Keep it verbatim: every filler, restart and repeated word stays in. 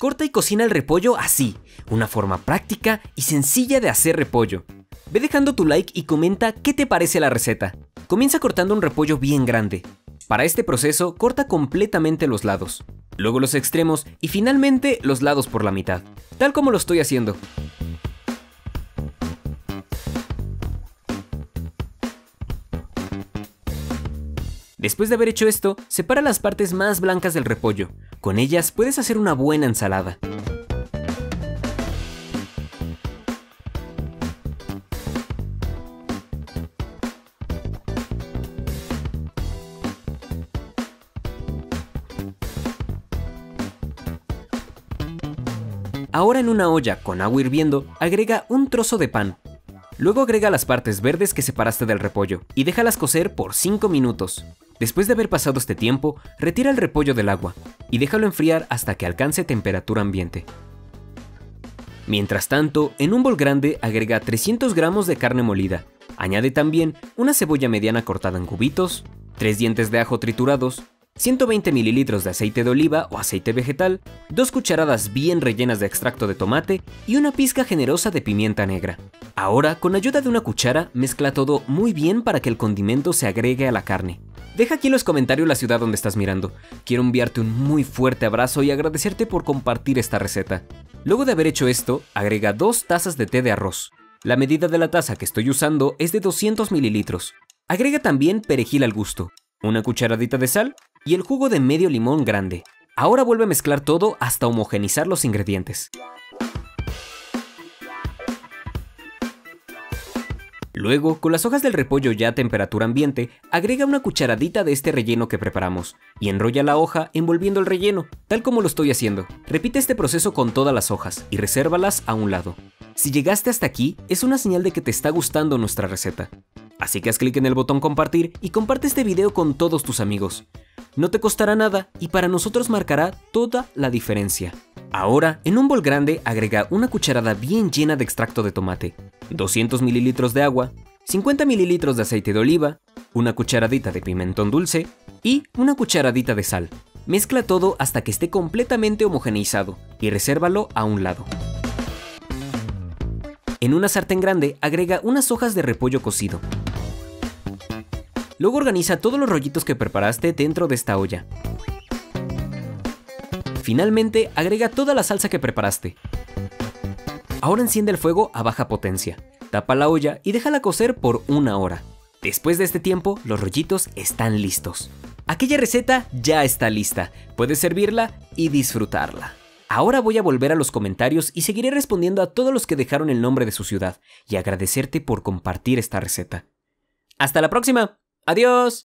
Corta y cocina el repollo así, una forma práctica y sencilla de hacer repollo. Ve dejando tu like y comenta qué te parece la receta. Comienza cortando un repollo bien grande. Para este proceso, corta completamente los lados, luego los extremos y finalmente los lados por la mitad, tal como lo estoy haciendo. Después de haber hecho esto, separa las partes más blancas del repollo. Con ellas puedes hacer una buena ensalada. Ahora en una olla con agua hirviendo, agrega un trozo de pan. Luego agrega las partes verdes que separaste del repollo y déjalas cocer por cinco minutos. Después de haber pasado este tiempo, retira el repollo del agua y déjalo enfriar hasta que alcance temperatura ambiente. Mientras tanto, en un bol grande agrega trescientos gramos de carne molida. Añade también una cebolla mediana cortada en cubitos, tres dientes de ajo triturados, ciento veinte mililitros de aceite de oliva o aceite vegetal, dos cucharadas bien rellenas de extracto de tomate y una pizca generosa de pimienta negra. Ahora, con ayuda de una cuchara, mezcla todo muy bien para que el condimento se agregue a la carne. Deja aquí en los comentarios la ciudad donde estás mirando. Quiero enviarte un muy fuerte abrazo y agradecerte por compartir esta receta. Luego de haber hecho esto, agrega dos tazas de té de arroz. La medida de la taza que estoy usando es de doscientos mililitros. Agrega también perejil al gusto, una cucharadita de sal y el jugo de medio limón grande. Ahora vuelve a mezclar todo hasta homogenizar los ingredientes. Luego, con las hojas del repollo ya a temperatura ambiente, agrega una cucharadita de este relleno que preparamos y enrolla la hoja envolviendo el relleno, tal como lo estoy haciendo. Repite este proceso con todas las hojas y resérvalas a un lado. Si llegaste hasta aquí, es una señal de que te está gustando nuestra receta. Así que haz clic en el botón compartir y comparte este video con todos tus amigos. No te costará nada y para nosotros marcará toda la diferencia. Ahora, en un bol grande agrega una cucharada bien llena de extracto de tomate, doscientos mililitros de agua, cincuenta mililitros de aceite de oliva, una cucharadita de pimentón dulce y una cucharadita de sal. Mezcla todo hasta que esté completamente homogeneizado y resérvalo a un lado. En una sartén grande agrega unas hojas de repollo cocido. Luego organiza todos los rollitos que preparaste dentro de esta olla. Finalmente, agrega toda la salsa que preparaste. Ahora enciende el fuego a baja potencia. Tapa la olla y déjala cocer por una hora. Después de este tiempo, los rollitos están listos. Aquella receta ya está lista. Puedes servirla y disfrutarla. Ahora voy a volver a los comentarios y seguiré respondiendo a todos los que dejaron el nombre de su ciudad y agradecerte por compartir esta receta. ¡Hasta la próxima! ¡Adiós!